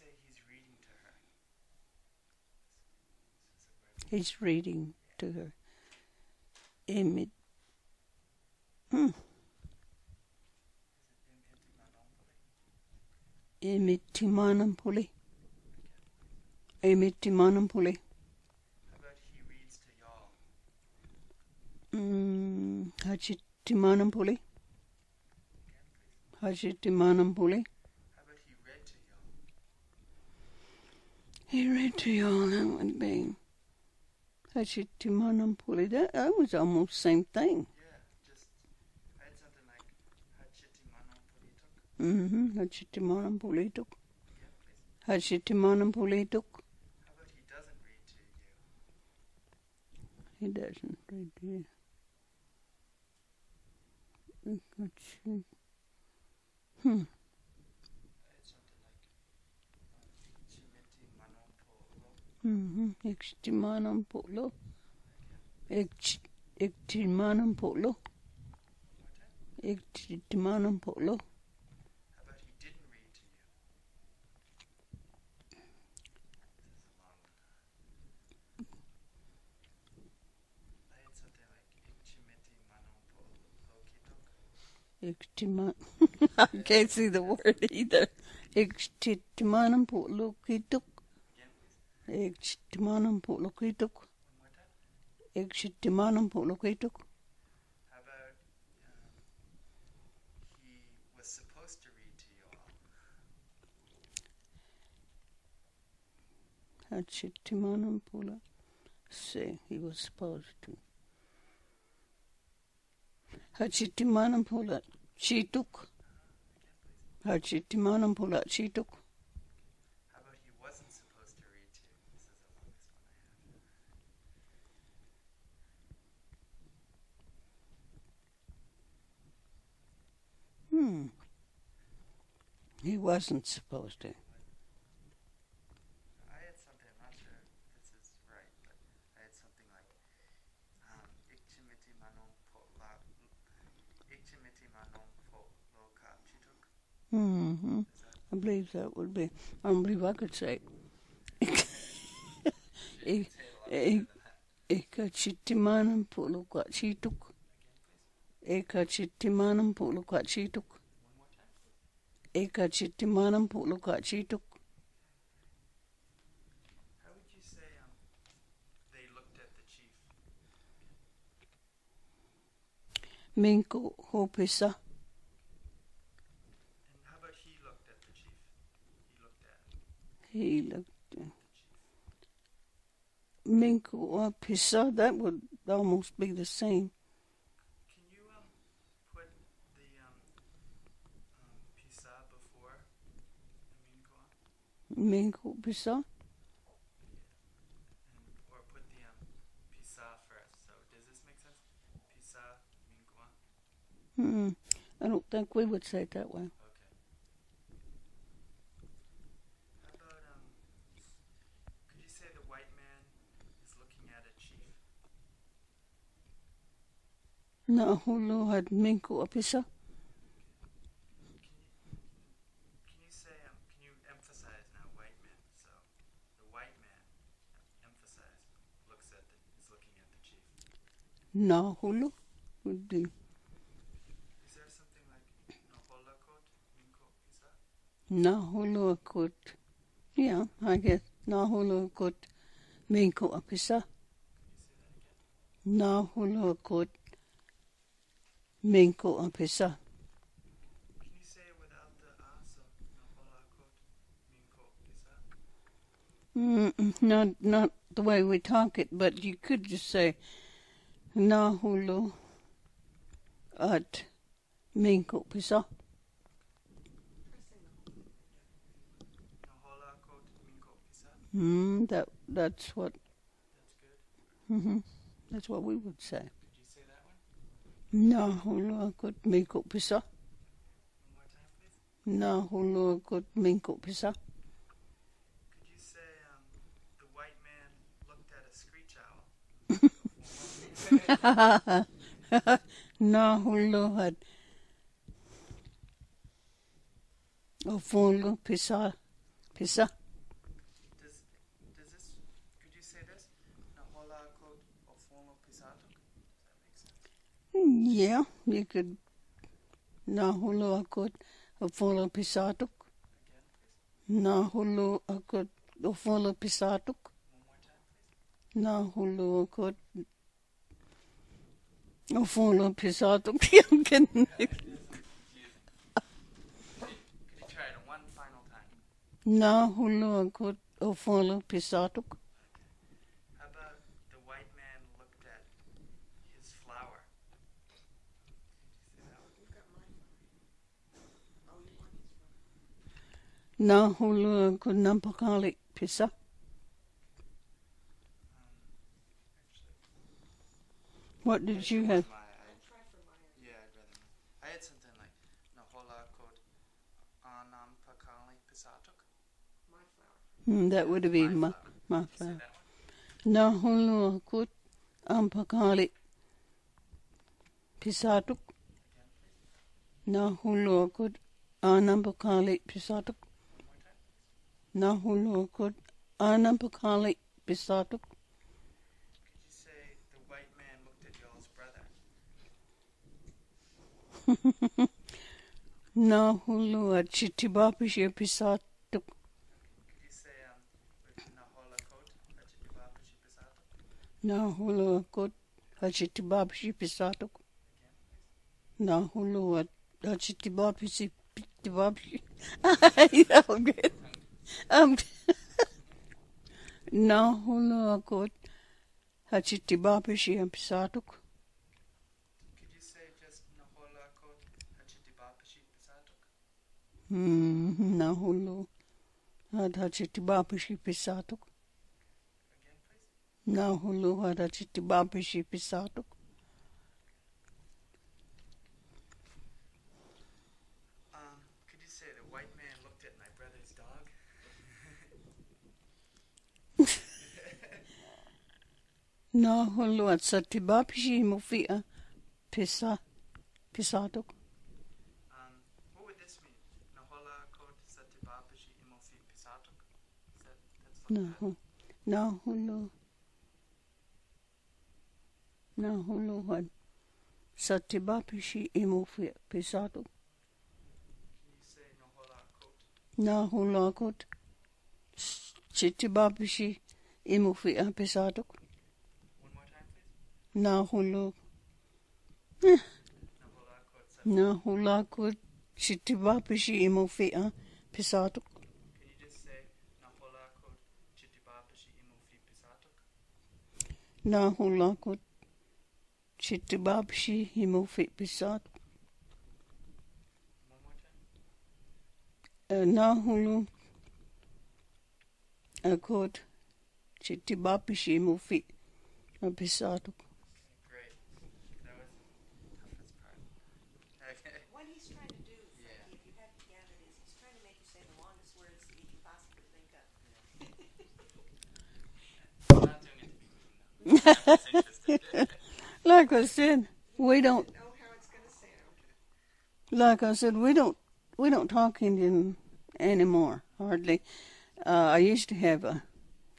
say he's reading to her? He's reading to her. Emittimanapuli. Emittimanapuli. How about he reads to y'all? Hachittimanapuli. Hachittimanapuli. How about he read to y'all? He read to y'all, that would be Hachittimanapuli. That was almost the same thing. Hachittimanapuli took. Hachittimanapuli took. How about he doesn't read to you? He doesn't read to you. Hachittimanapuli. Hachittimanapuli. Hachittimanapuli. I can't see the word either. Ikshittimanampulokituk. Ikshittimanampulokituk. Ikshittimanampulokituk. How about he was supposed to read to you all? Hachittimanampulo. Say he was supposed to. Hachittimanampulo. She took. Hachittimanampulo. She took. How about he wasn't supposed to read to you? This is the longest one I have. He wasn't supposed to. I had something, I'm not sure if this is right, but I had something like Ikchimitimanampulo. I believe that would be. I don't believe I could say it. Ikchittimanampulokachituk. Ikchittimanampulokachituk. Ikchittimanampulokachituk. How would you say they looked at the chief? Minko hopisa. He looked. Minku or Pisa, that would almost be the same. Can you put the Pisa before the Minku? Minku Pisa? Yeah. Or put the Pisa first. So does this make sense? Pisa, Minku? I don't think we would say it that way. No, Hulu had Minku Apisa. Can you emphasize now white man? So the white man emphasize is looking at the chief. No, Hulu would be. Is there something like Naholakot, Minku Apisa? Naholakot. Yeah, I guess. Naholakot, Minku Apisa. Can you say that again? Naholakot. Minku Apisa. Can you say it without the so Naholakot, Minku Apisa? Not the way we talk it, but you could just say Nahulu at Minku Apisa. Naholakot, Minku Apisa. That's what. That's good. That's what we would say. Naholakot Minku Apisa. One more time, please. Naholakot Minku Apisa. Could you say the white man looked at a screech owl? Naholakot Ofolo Pisa Yes, sir. Does this, could you say this? Nahola code or form of Pizzato? Does that make sense? Yeah, you could. Nahola code or form of Pizzato. Nahulu akot ofolo pisatuk. Nahulu akot ofolo pisatuk. I'm getting it. Could you try it one final time? Nahulu akot ofolo pisatuk. How about the white man looked at his flower? You've got mine. Oh, you want his flower? Na hulu ko nampakali pisa. What did you have? Yeah, I'd rather. I had something like nahola ko anampakali pisatuk. My flower. That would have been my flower. Nahulu ko ampakali pisatuk. Nahulu ko anampakali pisatuk. Nahulu could anampakali pisatuk. Could you say the white man looked at y'all's brother? Nahulu at chitibapishe pisatuk. Could you say nahola coat at chitibapishe pisatuk? Nahulu could at chitibapishe pisatuk. Nahulu at chitibapishe pitibabshi. I'm good. Nahulu akot hachitibapishi pisatuk. Could you say just nahola akot hachitibapishi pisatuk? Nahulu had hachitibapishi pisatuk. Again, please. Nahulu had hachitibapishi pisatuk. Could you say the white man looked at my brother's dog? Nahulu at satibapishi mufia pisa pisatuk. What would this mean? Nahola kot satibapishi mufi pisatuk. That's Nahulu at satibapishi mufi pisatuk. Can you say nahola kot? Nahola kot satibapishi mufi pisatuk. Nahulu. Nahula could chitibapishi imofia pisatuk. Can you just say Nahula could chitibapishi imofi pisatuk? Nahula could chitibapishi imofi pisatuk. One more time. Nahulu could chitibapishi imofi pisatuk. Like I said, we don't know how it's going to sound. Like I said, we don't talk Indian anymore, hardly. I used to have a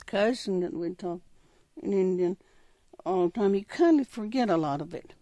cousin that would talk in Indian all the time. You kind of forget a lot of it.